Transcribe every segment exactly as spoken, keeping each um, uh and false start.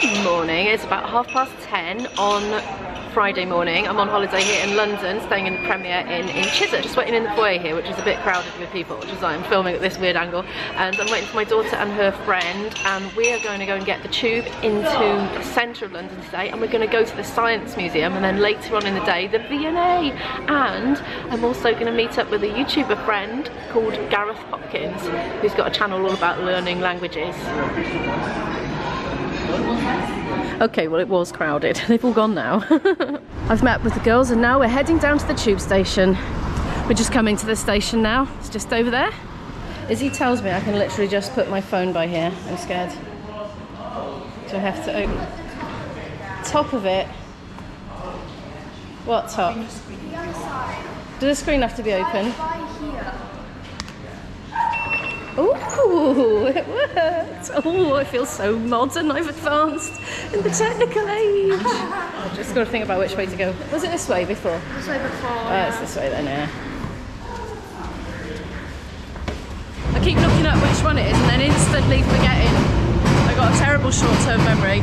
Good morning, it's about half past ten on Friday morning. I'm on holiday here in London, staying in the Premier Inn in Chiswick. Just waiting in the foyer here, which is a bit crowded with people, which is why I'm filming at this weird angle. And I'm waiting for my daughter and her friend, and we are going to go and get the tube into the centre of London today, and we're going to go to the Science Museum, and then later on in the day, the V and A. And I'm also going to meet up with a YouTuber friend called Gareth Popkins, who's got a channel all about learning languages. Okay, well it was crowded. They've all gone now. I've met with the girls and now we're heading down to the tube station. We're just coming to the station now. It's just over there. Izzy tells me I can literally just put my phone by here. I'm scared. Do I have to open? Top of it. What top? Does the screen have to be open? Oh, it worked! Oh, I feel so modern. I've advanced in the technical age. I've just got to think about which way to go. Was it this way before? This way before. Oh, yeah. It's this way then, yeah. I keep looking at which one it is and then instantly forgetting. I've got a terrible short-term memory.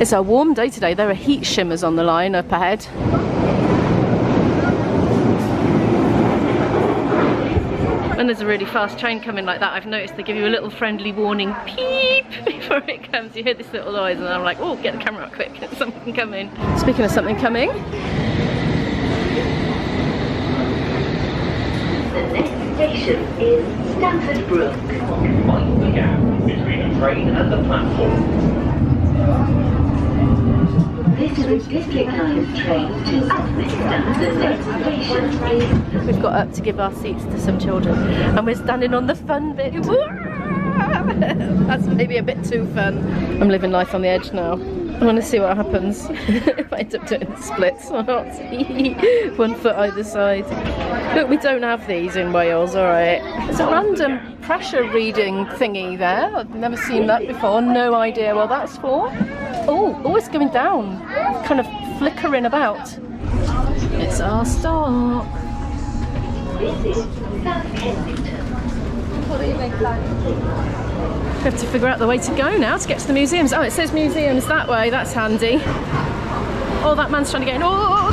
It's a warm day today. There are heat shimmers on the line up ahead. When there's a really fast train coming like that, I've noticed they give you a little friendly warning, peep, before it comes. You hear this little noise and I'm like, oh, get the camera out quick, something can come in. Speaking of something coming. The next station is Stamford Brook. Find the gap between the train and the platform. This is District Line's train to Upminster. The next station is... We've got up to give our seats to some children and we're standing on the fun bit. That's maybe a bit too fun. I'm living life on the edge now. I want to see what happens if I end up doing splits or not. One foot either side. Look, we don't have these in Wales, alright. It's a random pressure reading thingy there. I've never seen that before. No idea what that's for. Oh, oh, it's going down. Kind of flickering about. It's our stop. This is South Kensington. We have to figure out the way to go now to get to the museums. Oh, it says museums that way, that's handy. Oh, that man's trying to get in. Oh,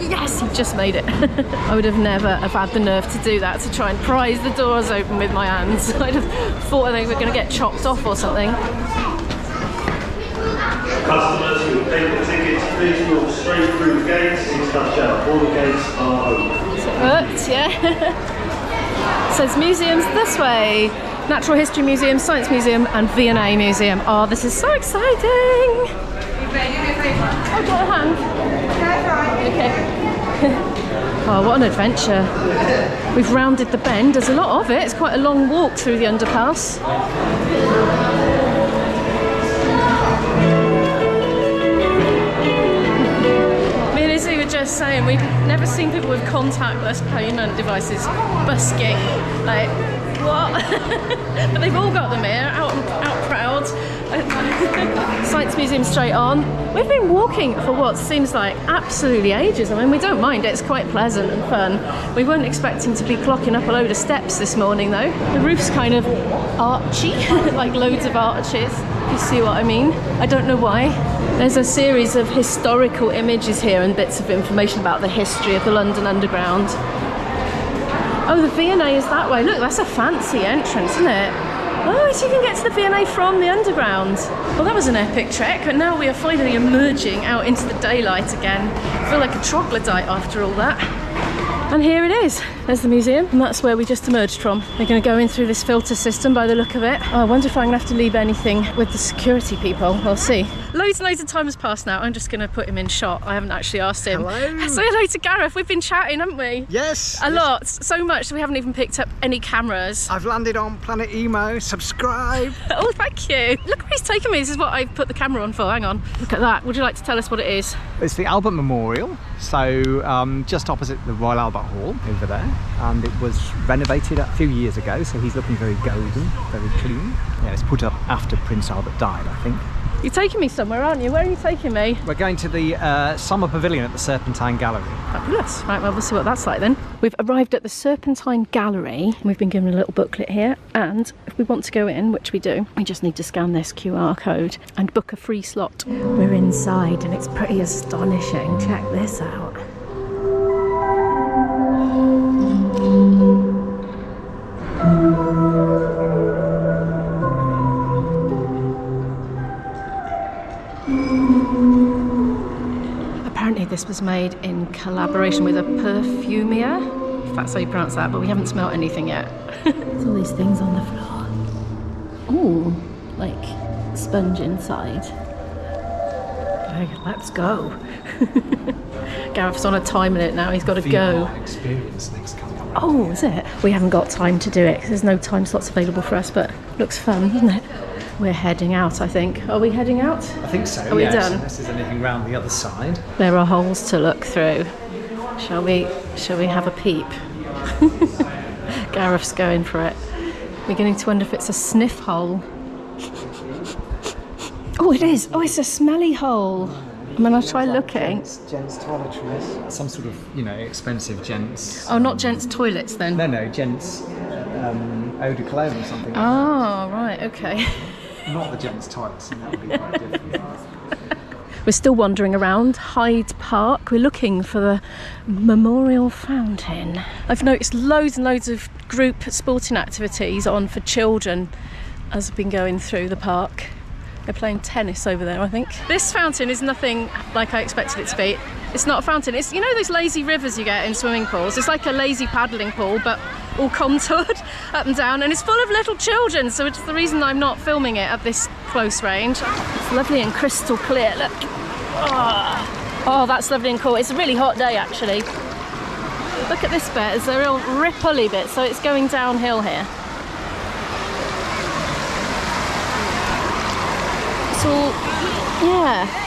yes, he just made it. I would have never have had the nerve to do that, to try and prise the doors open with my hands. I'd have thought they were going to get chopped off or something. Customers who have paid the tickets, please walk straight through the gates. Please touch out. All the gates are open. Worked, yeah. Says museums this way. Natural History Museum, Science Museum and V and A Museum. Oh, this is so exciting. I've got a hand. Okay. Oh, what an adventure. We've rounded the bend. There's a lot of it. It's quite a long walk through the underpass. Just saying, we've never seen people with contactless payment devices busking, like, what? But they've all got them here, out, out proud. Science Museum straight on. We've been walking for what seems like absolutely ages. I mean, we don't mind it, it's quite pleasant and fun. We weren't expecting to be clocking up a load of steps this morning though. The roof's kind of archy, like loads of arches. You see what I mean? I don't know why. There's a series of historical images here and bits of information about the history of the London Underground. Oh, the V and A is that way. Look, that's a fancy entrance, isn't it? Oh, so you can get to the V and A from the Underground. Well, that was an epic trek, but now we are finally emerging out into the daylight again. I feel like a troglodyte after all that. And here it is. There's the museum, and that's where we just emerged from. We're going to go in through this filter system by the look of it. Oh, I wonder if I'm going to have to leave anything with the security people. We'll see. Loads and loads of time has passed now. I'm just going to put him in shot. I haven't actually asked him. Hello. Say hello to Gareth. We've been chatting, haven't we? Yes. A yes. lot. So much that we haven't even picked up any cameras. I've landed on Planet Imo. Subscribe. Oh, thank you. Look where he's taken me. This is what I've put the camera on for. Hang on. Look at that. Would you like to tell us what it is? It's the Albert Memorial. So um, just opposite the Royal Albert Hall over there. And it was renovated a few years ago, so he's looking very golden, very clean. Yeah, it's put up after Prince Albert died, I think. You're taking me somewhere, aren't you? Where are you taking me? We're going to the uh, Summer Pavilion at the Serpentine Gallery. Fabulous. Right, well, we'll see what that's like then. We've arrived at the Serpentine Gallery. We've been given a little booklet here, and if we want to go in, which we do, we just need to scan this Q R code and book a free slot. We're inside and it's pretty astonishing. Check this out. Apparently this was made in collaboration with a perfumier, if that's how you pronounce that, but we haven't smelt anything yet. There's all these things on the floor. Ooh, like sponge inside. Okay, let's go. Gareth's on a time limit now, he's got to go. Experience next coming up. Oh, is it? We haven't got time to do it because there's no time slots available for us, but looks fun, doesn't it? We're heading out, I think. Are we heading out? I think so. Are we yes, done? Unless there's anything round the other side. There are holes to look through. Shall we? Shall we have a peep? Gareth's going for it. Beginning to wonder if it's a sniff hole. Oh, it is. Oh, it's a smelly hole. I mean, I'll try looking. Gents, gents toiletries. Some sort of, you know, expensive gents. Oh, not gents toilets then. No, no, gents um, eau de cologne or something. Oh, like right, okay. Not the gents' tights, and that would be quite different. We're still wandering around Hyde Park. We're looking for the Memorial Fountain. I've noticed loads and loads of group sporting activities on for children as I've been going through the park. They're playing tennis over there, I think. This fountain is nothing like I expected it to be. It's not a fountain. It's, you know, those lazy rivers you get in swimming pools. It's like a lazy paddling pool, but all contoured up and down, and it's full of little children, so it's the reason I'm not filming it at this close range. It's lovely and crystal clear, look. Oh, oh, that's lovely and cool. It's a really hot day, actually. Look at this bit. It's a real ripply bit, so it's going downhill here. It's all, yeah.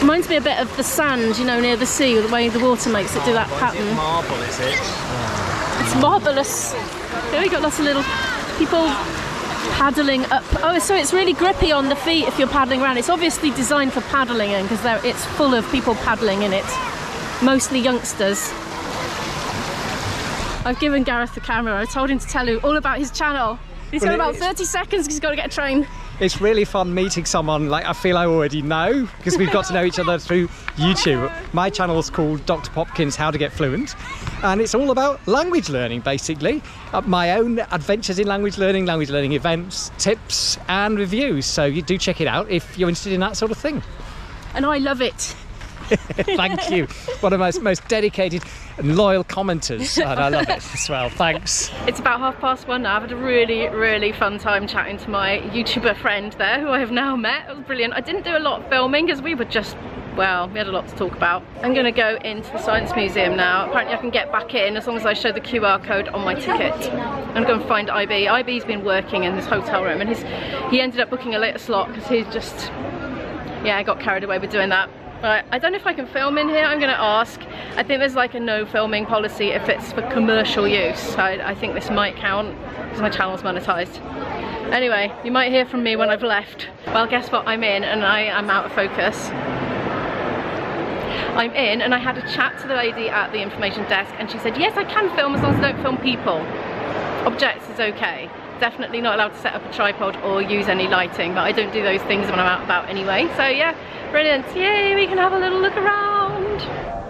Reminds me a bit of the sand, you know, near the sea, the way the water makes it do that pattern. Is it marble, is it? Oh. It's marvellous. Here we got lots of little people paddling up. Oh, so it's really grippy on the feet if you're paddling around. It's obviously designed for paddling in because it's full of people paddling in it, mostly youngsters. I've given Gareth the camera. I told him to tell you all about his channel. He's got about thirty seconds because he's got to get a train. It's really fun meeting someone like I feel I already know, because we've got to know each other through YouTube. My channel is called Doctor Popkins How to Get Fluent, and it's all about language learning, basically. Uh, my own adventures in language learning, language learning events, tips and reviews. So you do check it out if you're interested in that sort of thing. And I love it. Thank you. One of my most dedicated and loyal commenters, and I love it as well. Thanks. It's about half past one now. I've had a really, really fun time chatting to my YouTuber friend there, who I have now met. It was brilliant. I didn't do a lot of filming because we were just, well, we had a lot to talk about. I'm going to go into the Science Museum now. Apparently I can get back in as long as I show the Q R code on my ticket. I'm going to find I B. I B's been working in this hotel room, and he's, he ended up booking a later slot because he's just, yeah, got carried away with doing that. But I don't know if I can film in here. I'm going to ask. I think there's like a no filming policy if it's for commercial use. I, I think this might count because my channel's monetized. Anyway, you might hear from me when I've left. Well, guess what? I'm in and I am out of focus. I'm in and I had a chat to the lady at the information desk, and she said, yes, I can film as long as I don't film people. Objects is okay. Definitely not allowed to set up a tripod or use any lighting, but I don't do those things when I'm out about anyway. So yeah, brilliant. Yay, we can have a little look around.